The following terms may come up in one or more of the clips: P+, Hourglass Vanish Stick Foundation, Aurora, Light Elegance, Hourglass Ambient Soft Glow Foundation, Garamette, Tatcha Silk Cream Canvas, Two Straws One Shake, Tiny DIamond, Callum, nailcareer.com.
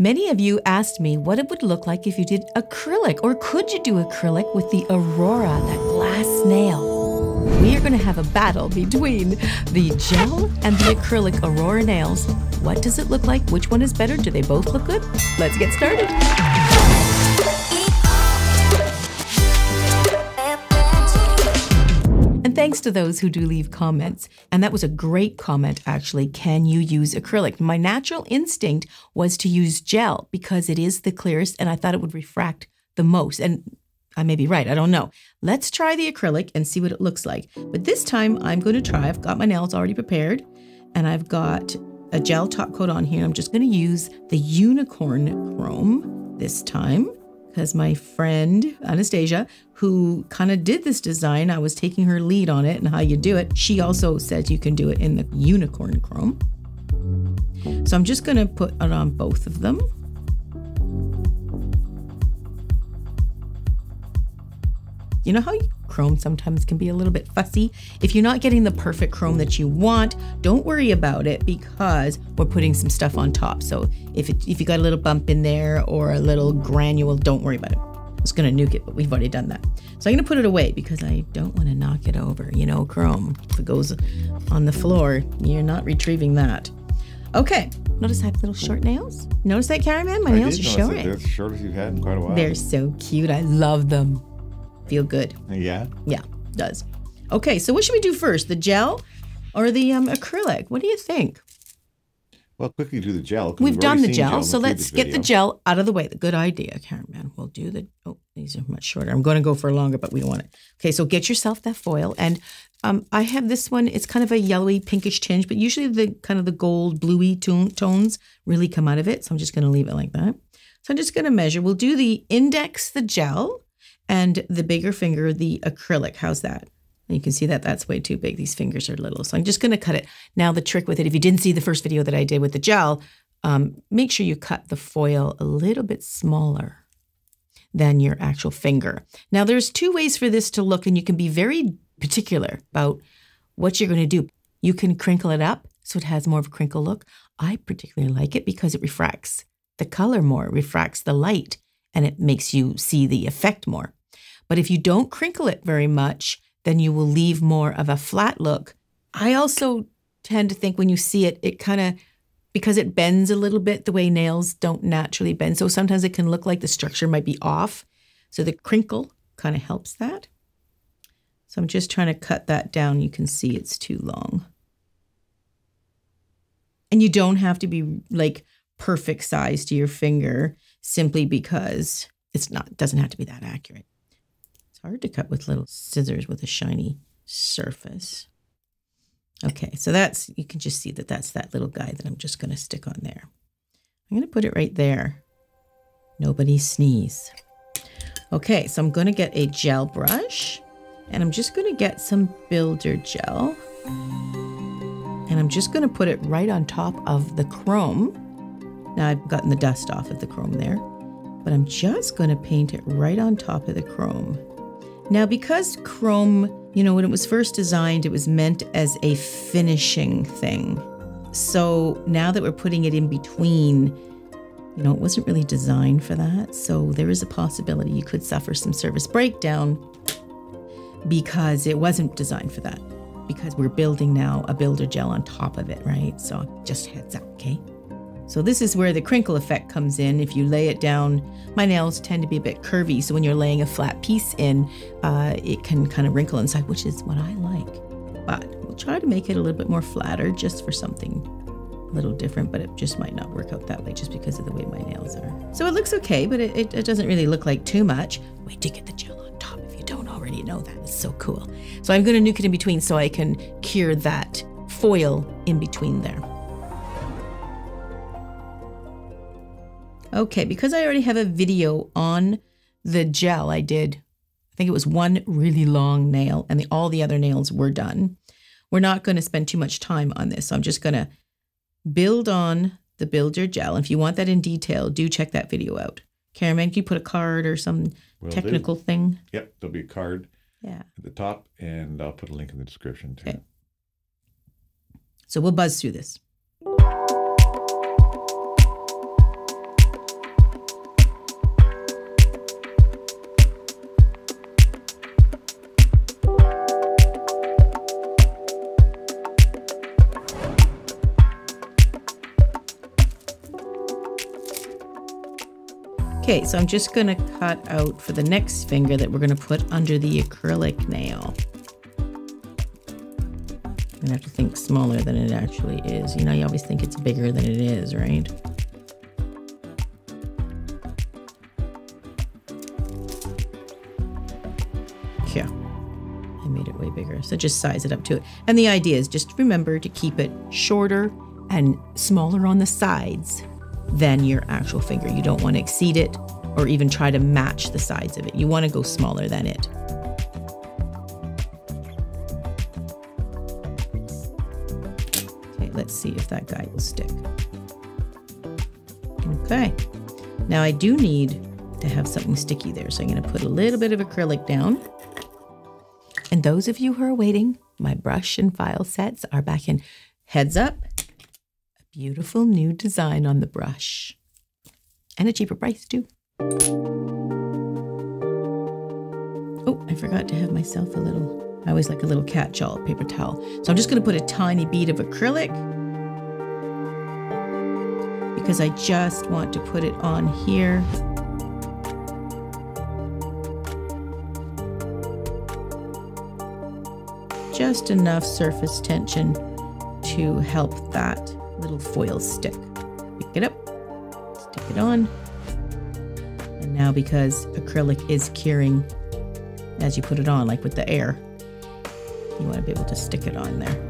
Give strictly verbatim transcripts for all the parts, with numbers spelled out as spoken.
Many of you asked me what it would look like if you did acrylic, or could you do acrylic with the Aurora, that glass nail? We are going to have a battle between the gel and the acrylic Aurora nails. What does it look like? Which one is better? Do they both look good? Let's get started. Thanks to those who do leave comments. And that was a great comment, actually. Can you use acrylic? My natural instinct was to use gel because it is the clearest and I thought it would refract the most. And I may be right, I don't know. Let's try the acrylic and see what it looks like. But this time I'm going to try, I've got my nails already prepared and I've got a gel top coat on here. I'm just going to use the unicorn chrome this time, because my friend Anastasia, who kind of did this design, I was taking her lead on it and how you do it. She also said you can do it in the unicorn chrome. So I'm just gonna put it on both of them. You know how chrome sometimes can be a little bit fussy? If you're not getting the perfect chrome that you want, don't worry about it because we're putting some stuff on top. So if, it, if you got a little bump in there or a little granule, don't worry about it. I was gonna nuke it, but we've already done that. So I'm gonna put it away because I don't wanna knock it over. You know, chrome, if it goes on the floor, you're not retrieving that. Okay, notice I have little short nails. Notice that, cameraman? My I nails are showing. They're the shortest you've had in quite a while. They're so cute, I love them. Feel good. Yeah? Yeah, it does. Okay, so what should we do first? The gel or the um, acrylic? What do you think? Well, quickly do the gel. We've, we've done the gel, gel so let's get video. the gel out of the way. Good idea, cameraman. We'll do the... Oh, these are much shorter. I'm going to go for longer, but we don't want it. Okay, so get yourself that foil. And um, I have this one. It's kind of a yellowy, pinkish tinge, but usually the kind of the gold, bluey tone, tones really come out of it. So I'm just going to leave it like that. So I'm just going to measure. We'll do the index, the gel, and the bigger finger, the acrylic. How's that? And you can see that that's way too big. These fingers are little. So I'm just going to cut it. Now the trick with it, if you didn't see the first video that I did with the gel, um, make sure you cut the foil a little bit smaller than your actual finger. Now there's two ways for this to look, and you can be very particular about what you're going to do. You can crinkle it up so it has more of a crinkle look. I particularly like it because it refracts the color more, refracts the light, and it makes you see the effect more. But if you don't crinkle it very much, then you will leave more of a flat look. I also tend to think when you see it, it kind of, because it bends a little bit the way nails don't naturally bend. So sometimes it can look like the structure might be off. So the crinkle kind of helps that. So I'm just trying to cut that down. You can see it's too long. And you don't have to be like perfect size to your finger, simply because it's not, doesn't have to be that accurate. It's hard to cut with little scissors with a shiny surface. Okay, so that's, you can just see that that's that little guy that I'm just going to stick on there. I'm going to put it right there. Nobody sneeze. Okay, so I'm going to get a gel brush and I'm just going to get some builder gel. And I'm just going to put it right on top of the chrome. Now I've gotten the dust off of the chrome there, but I'm just going to paint it right on top of the chrome. Now, because chrome, you know, when it was first designed, it was meant as a finishing thing. So now that we're putting it in between, you know, it wasn't really designed for that. So there is a possibility you could suffer some service breakdown because it wasn't designed for that, because we're building now a builder gel on top of it, right? So just heads up, okay? So this is where the crinkle effect comes in. If you lay it down, my nails tend to be a bit curvy. So when you're laying a flat piece in, uh, it can kind of wrinkle inside, which is what I like. But we'll try to make it a little bit more flatter just for something a little different, but it just might not work out that way just because of the way my nails are. So it looks okay, but it, it, it doesn't really look like too much. Wait to get the gel on top if you don't already know that. It's so cool. So I'm going to nuke it in between so I can cure that foil in between there. Okay, because I already have a video on the gel I did, I think it was one really long nail and the, all the other nails were done. We're not going to spend too much time on this. So I'm just going to build on the builder gel. If you want that in detail, do check that video out. Cameraman, can you put a card or some Will technical do. thing? Yep, there'll be a card yeah. at the top and I'll put a link in the description too. Okay. So we'll buzz through this. Okay, so I'm just gonna cut out for the next finger that we're gonna put under the acrylic nail. I'm gonna have to think smaller than it actually is. You know, you always think it's bigger than it is, right? Yeah, I made it way bigger. So just size it up to it. And the idea is just remember to keep it shorter and smaller on the sides than your actual finger. You don't want to exceed it or even try to match the sides of it. You want to go smaller than it. Okay, let's see if that guy will stick. Okay, now I do need to have something sticky there. So I'm going to put a little bit of acrylic down. And those of you who are waiting, my brush and file sets are back in. Heads up. Beautiful new design on the brush. And a cheaper price too. Oh, I forgot to have myself a little, I always like a little catch-all paper towel. So I'm just gonna put a tiny bead of acrylic because I just want to put it on here. Just enough surface tension to help that little foil stick. Pick it up, stick it on. And now because acrylic is curing as you put it on, like with the air, you want to be able to stick it on there.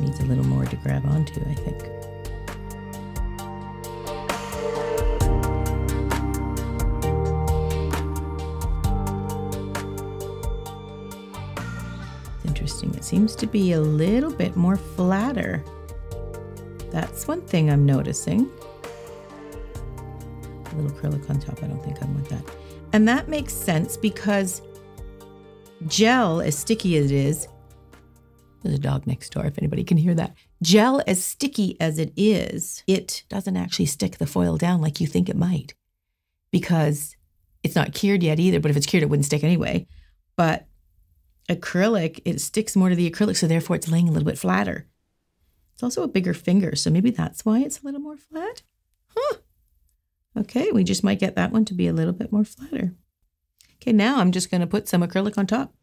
Needs a little more to grab onto, I think. Seems to be a little bit more flatter. That's one thing I'm noticing. A little acrylic on top, I don't think I want that. And that makes sense because gel, as sticky as it is, there's a dog next door if anybody can hear that. Gel, as sticky as it is, it doesn't actually stick the foil down like you think it might because it's not cured yet either, but if it's cured, it wouldn't stick anyway. But acrylic, it sticks more to the acrylic, so therefore it's laying a little bit flatter. It's also a bigger finger, so maybe that's why it's a little more flat. Huh. Okay, we just might get that one to be a little bit more flatter. Okay, now I'm just going to put some acrylic on top.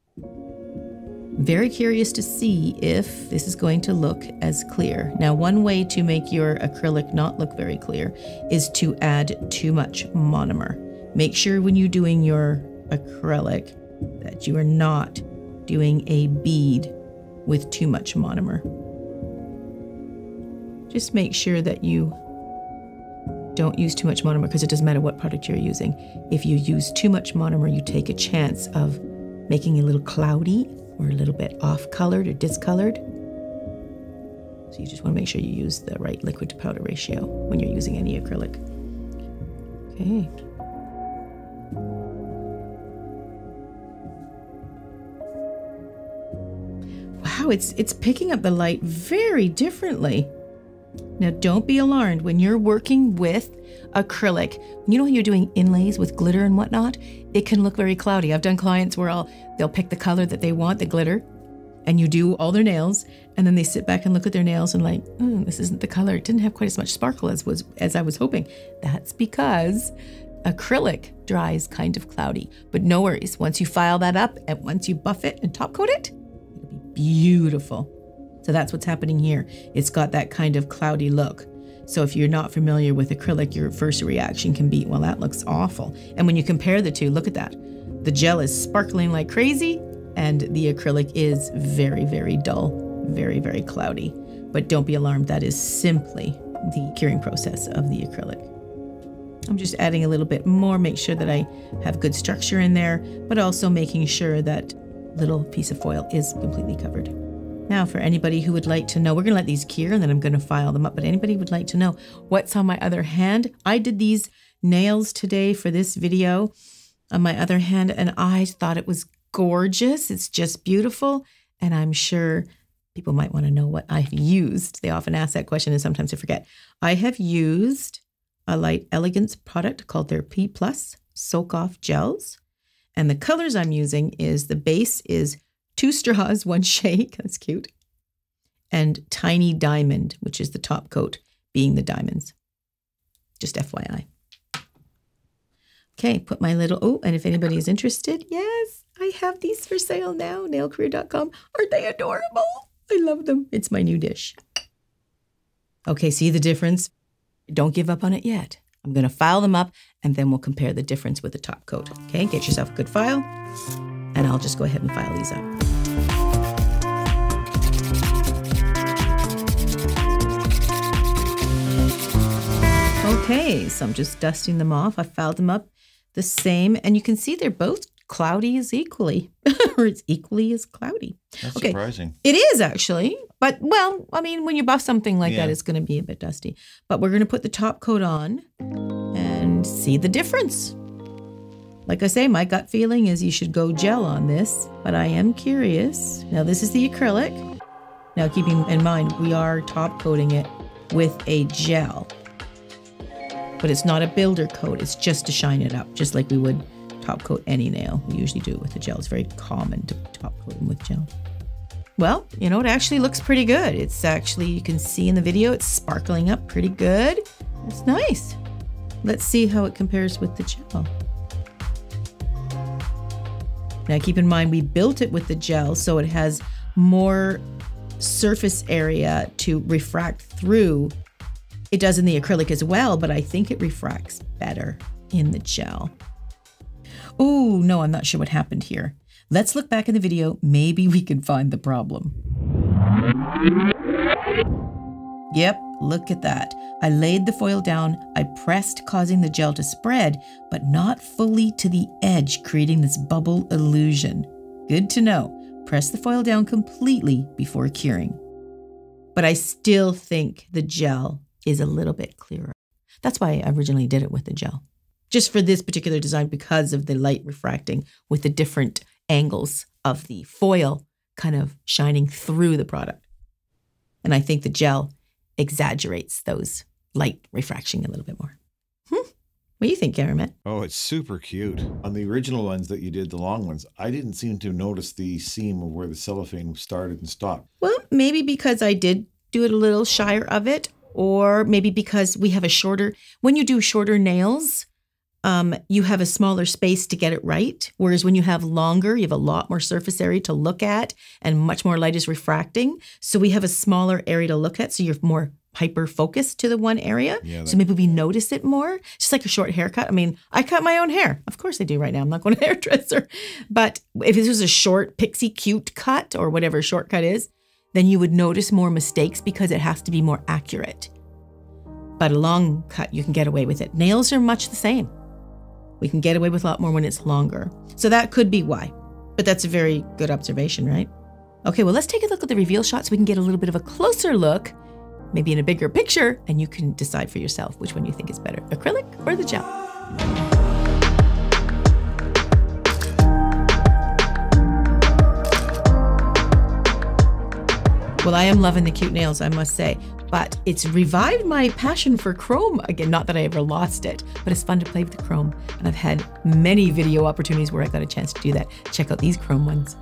Very curious to see if this is going to look as clear. Now, one way to make your acrylic not look very clear is to add too much monomer. Make sure when you're doing your acrylic that you are not doing a bead with too much monomer. Just make sure that you don't use too much monomer because it doesn't matter what product you're using. If you use too much monomer, you take a chance of making it a little cloudy or a little bit off-colored or discolored. So you just want to make sure you use the right liquid to powder ratio when you're using any acrylic. Okay. Wow, it's, it's picking up the light very differently. Now, don't be alarmed when you're working with acrylic. You know, when you're doing inlays with glitter and whatnot, it can look very cloudy. I've done clients where I'll, they'll pick the color that they want, the glitter, and you do all their nails, and then they sit back and look at their nails and like, mm, this isn't the color. It didn't have quite as much sparkle as, was, as I was hoping. That's because acrylic dries kind of cloudy. But no worries, once you file that up and once you buff it and top coat it, beautiful. So that's what's happening here. It's got that kind of cloudy look. So if you're not familiar with acrylic, your first reaction can be, well, that looks awful. And when you compare the two, look at that. The gel is sparkling like crazy and the acrylic is very, very dull, very, very cloudy. But don't be alarmed. That is simply the curing process of the acrylic. I'm just adding a little bit more, make sure that I have good structure in there, but also making sure that little piece of foil is completely covered. Now, for anybody who would like to know, we're gonna let these cure and then I'm gonna file them up, but anybody would like to know what's on my other hand? I did these nails today for this video on my other hand, and I thought it was gorgeous. It's just beautiful. And I'm sure people might wanna know what I've used. They often ask that question and sometimes I forget. I have used a Light Elegance product called their P plus Soak Off Gels. And the colors I'm using is the base is Two Straws One Shake. That's cute. and Tiny Diamond, which is the top coat, being the diamonds. Just F Y I. Okay, put my little, oh, and if anybody is interested, yes, I have these for sale now, nail career dot com. Aren't they adorable? I love them. It's my new dish. Okay, see the difference? Don't give up on it yet. I'm going to file them up, and then we'll compare the difference with the top coat. Okay, get yourself a good file, and I'll just go ahead and file these up. Okay, so I'm just dusting them off. I filed them up the same, and you can see they're both cloudy as equally, or it's equally as cloudy. That's okay. Surprising. It is actually, but well, I mean, when you buff something like yeah. that, it's going to be a bit dusty. But we're going to put the top coat on and see the difference. Like I say, my gut feeling is you should go gel on this, but I am curious. Now this is the acrylic. Now keeping in mind, we are top coating it with a gel. But it's not a builder coat, it's just to shine it up, just like we would top coat any nail. We usually do it with the gel. It's very common to top coat them with gel. Well, you know, it actually looks pretty good. It's actually, you can see in the video, it's sparkling up pretty good. It's nice. Let's see how it compares with the gel. Now keep in mind, we built it with the gel, so it has more surface area to refract through. It does in the acrylic as well, but I think it refracts better in the gel. Oh, no, I'm not sure what happened here. Let's look back in the video. Maybe we can find the problem. Yep, look at that. I laid the foil down. I pressed, causing the gel to spread, but not fully to the edge, creating this bubble illusion. Good to know. Press the foil down completely before curing. But I still think the gel is a little bit clearer. That's why I originally did it with the gel. Just for this particular design, because of the light refracting with the different angles of the foil kind of shining through the product. And I think the gel exaggerates those light refraction a little bit more. Hmm. What do you think, Garamette? Oh, it's super cute. On the original ones that you did, the long ones, I didn't seem to notice the seam of where the cellophane started and stopped. Well, maybe because I did do it a little shyer of it, or maybe because we have a shorter, when you do shorter nails, um, you have a smaller space to get it right. Whereas when you have longer, you have a lot more surface area to look at and much more light is refracting. So we have a smaller area to look at. So you're more hyper focused to the one area. Yeah, so maybe we notice it more. Just like a short haircut. I mean, I cut my own hair. Of course I do right now. I'm not going to a hairdresser. But if this was a short pixie cute cut or whatever shortcut is, then you would notice more mistakes because it has to be more accurate. But a long cut, you can get away with it. Nails are much the same. We can get away with a lot more when it's longer. So that could be why. But that's a very good observation, right? Okay, well, let's take a look at the reveal shot so we can get a little bit of a closer look, maybe in a bigger picture, and you can decide for yourself which one you think is better, acrylic or the gel. Well, I am loving the cute nails, I must say, but it's revived my passion for chrome again. Not that I ever lost it, but it's fun to play with the chrome. And I've had many video opportunities where I got a chance to do that. Check out these chrome ones.